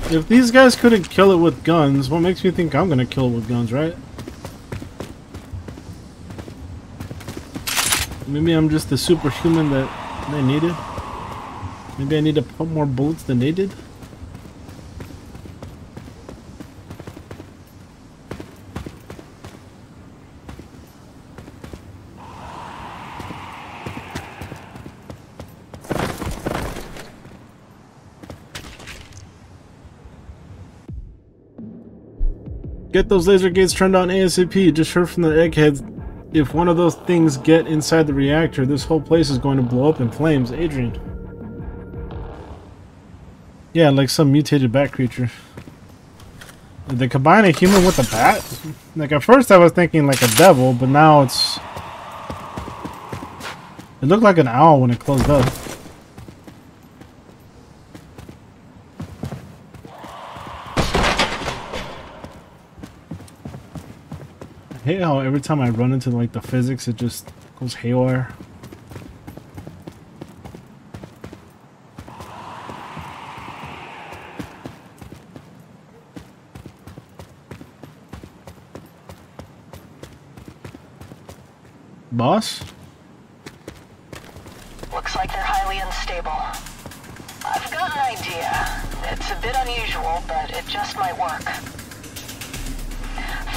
If these guys couldn't kill it with guns, what makes me think I'm gonna kill it with guns, right? Maybe I'm just the superhuman that they needed. Maybe I need to pump more bullets than they did. Get those laser gates turned on ASAP. Just heard from the eggheads. If one of those things get inside the reactor, this whole place is going to blow up in flames. Adrian. Yeah, like some mutated bat creature. Did they combine a human with a bat? Like, at first I was thinking like a devil, but now it's... It looked like an owl when it closed up. I hate how every time I run into like the physics, it just goes haywire. Boss? Looks like they're highly unstable. I've got an idea. It's a bit unusual, but it just might work.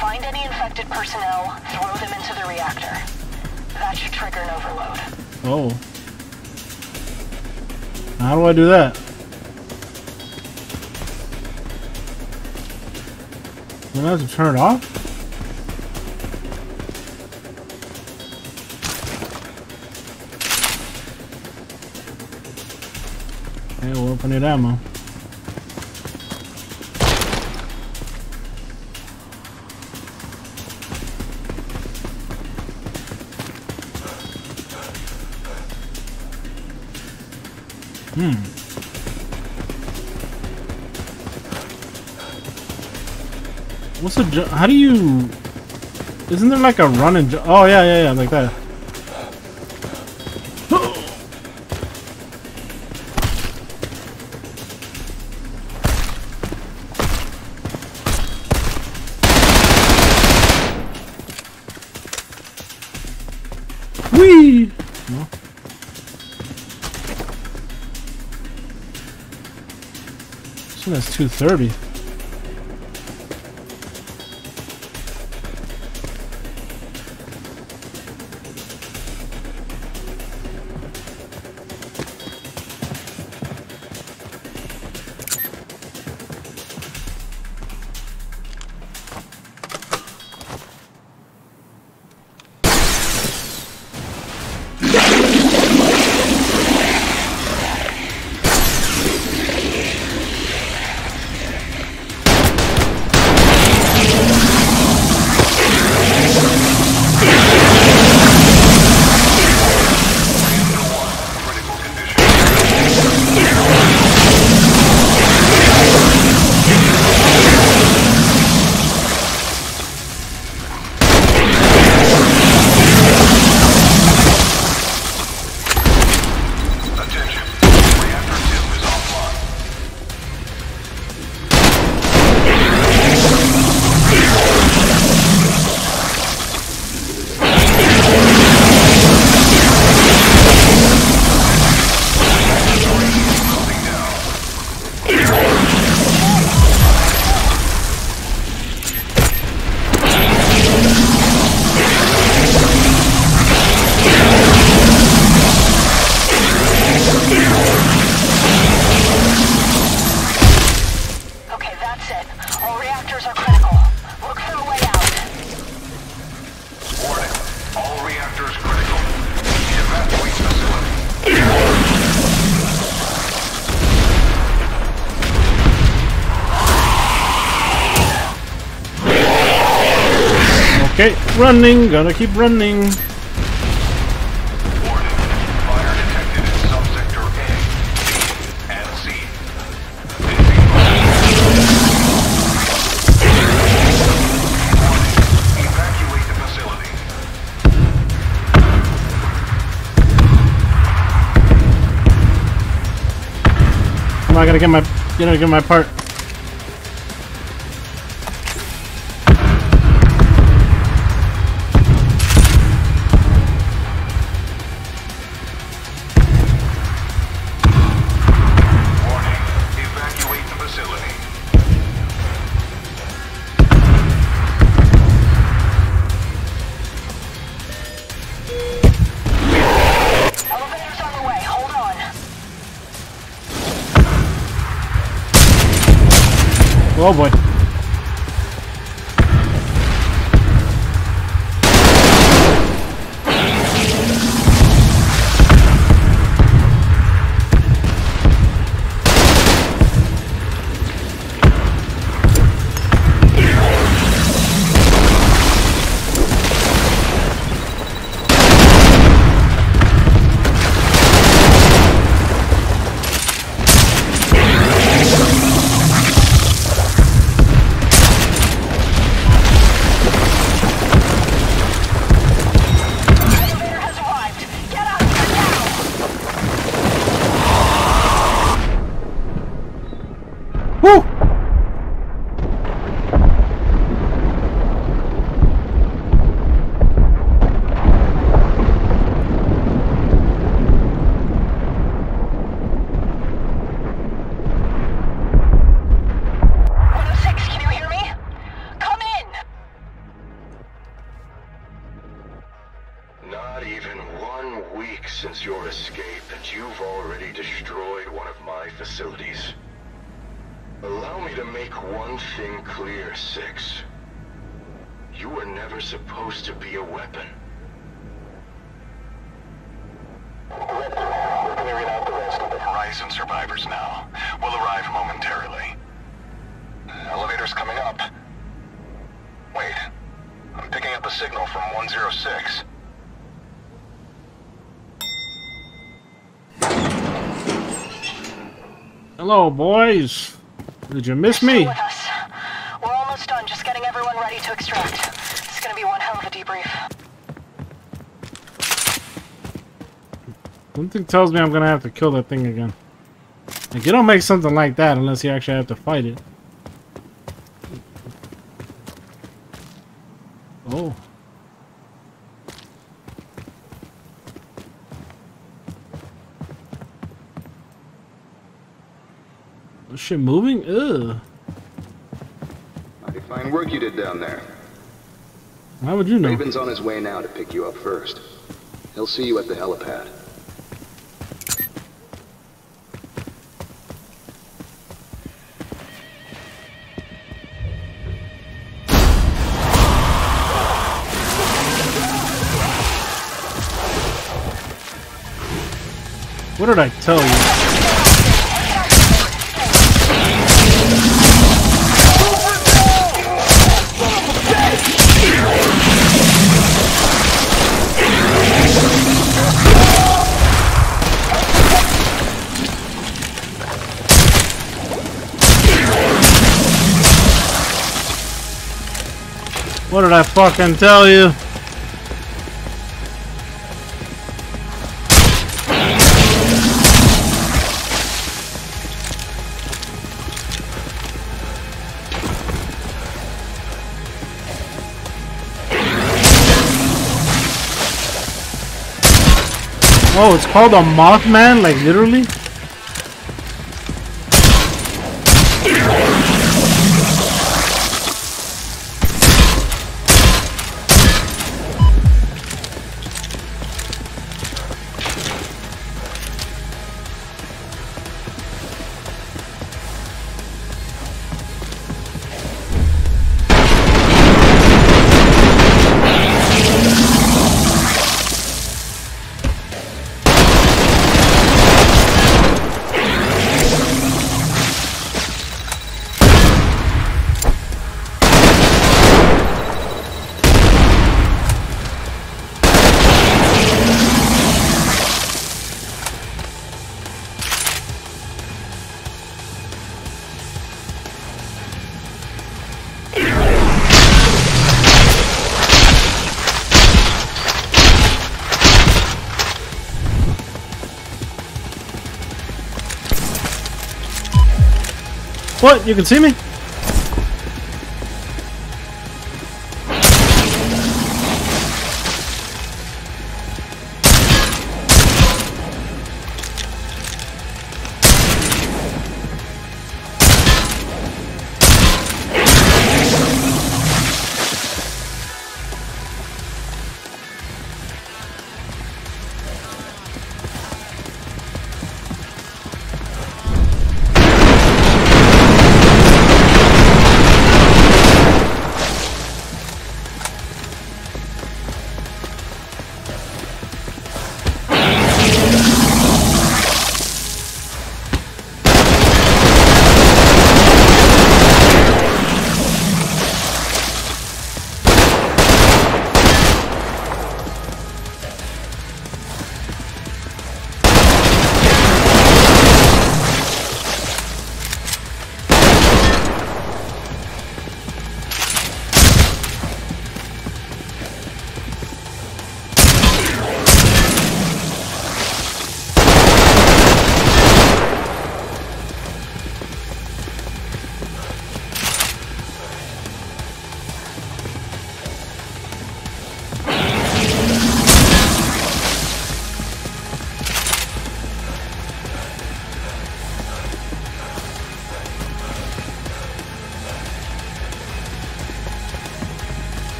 Find any infected personnel, throw them into the reactor. That should trigger an overload. Oh. How do I do that? Do I have to turn it off? Okay, we'll open it ammo. What's the jump? How do you... Isn't there like a run and jump? Oh, yeah, like that. Whee! No. This one has 230. Okay, running, gonna keep running. Warning, fire detected in subsector A, B, and C. Warning, evacuate the facility. I'm not gonna get my, you know, get my part. Oh boy. Hello, boys. Did you miss me? With us. We're almost done, just getting everyone ready to extract. It's gonna be one hell of a debrief. Something tells me I'm gonna have to kill that thing again. Like, you don't make something like that unless you actually have to fight it. Oh. Shit moving? Ugh. Mighty fine work you did down there. How would you know? Raven's on his way now to pick you up first. He'll see you at the helipad. What did I tell you? What did I fucking tell you? Oh, it's called a Mothman? Like, literally? What? You can see me?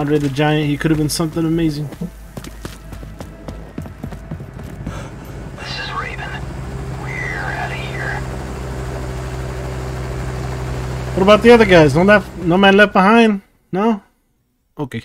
Andre the Giant, he could have been something amazing. This is Raven. We're out of here. What about the other guys? No man left behind? No? Okay.